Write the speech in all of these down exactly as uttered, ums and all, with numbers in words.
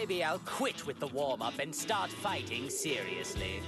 Maybe I'll quit with the warm-up and start fighting seriously.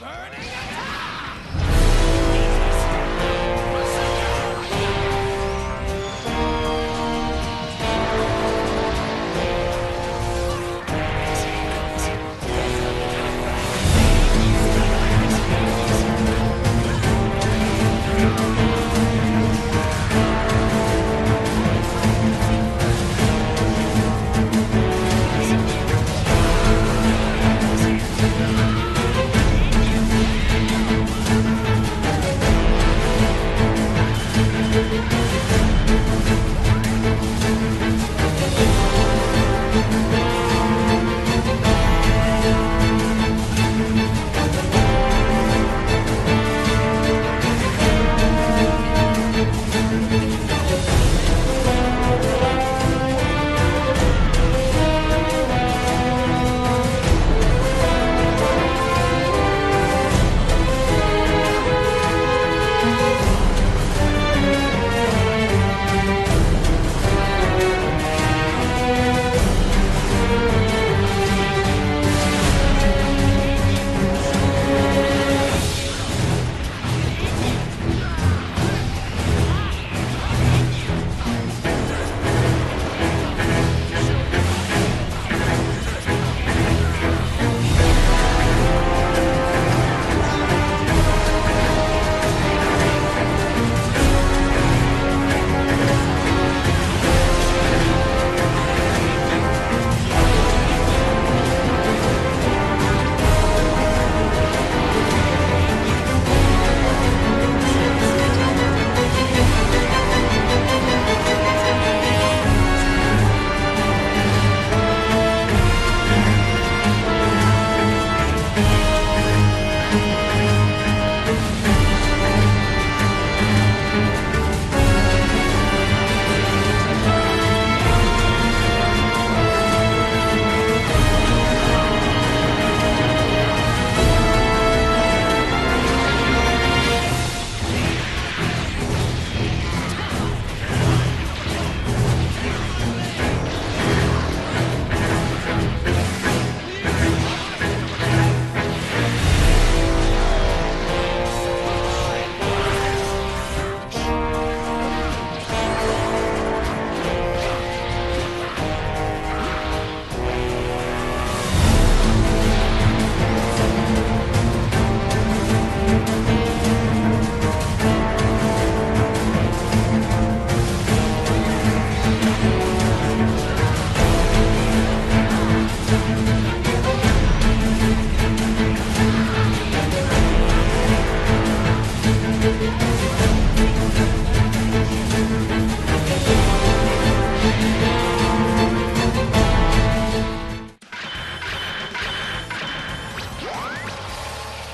Burning attack!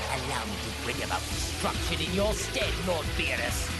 Allow me to bring about destruction in your stead, Lord Beerus.